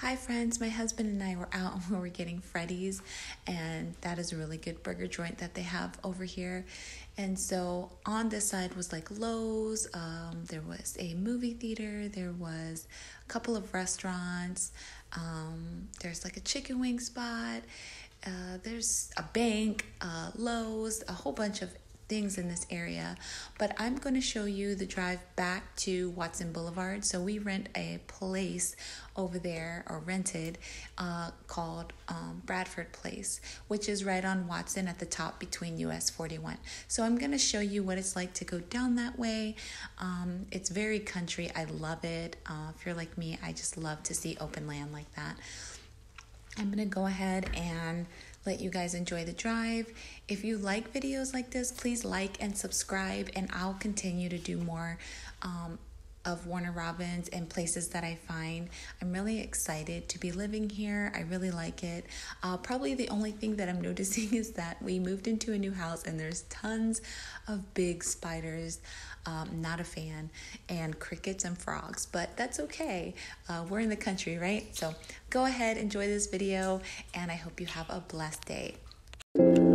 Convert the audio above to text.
hi friends, my husband and I were out and we were getting Freddy's, and that is a really good burger joint that they have over here. And so on this side was like Lowe's, there was a movie theater, there was a couple of restaurants, there's like a chicken wing spot, there's a bank, Lowe's, a whole bunch of things in this area. But I'm going to show you the drive back to Watson Boulevard. So we rent a place over there, or rented, called Bradford Place, which is right on Watson at the top between US 41. So I'm going to show you what it's like to go down that way. It's very country. I love it. If you're like me, I just love to see open land like that. I'm going to go ahead and let you guys enjoy the drive. If you like videos like this, please like and subscribe, and I'll continue to do more of Warner Robins and places that I find. I'm really excited to be living here. I really like it. Probably the only thing that I'm noticing is that we moved into a new house and there's tons of big spiders. Not a fan, and crickets and frogs, but that's okay. We're in the country, right? So go ahead, enjoy this video, and I hope you have a blessed day.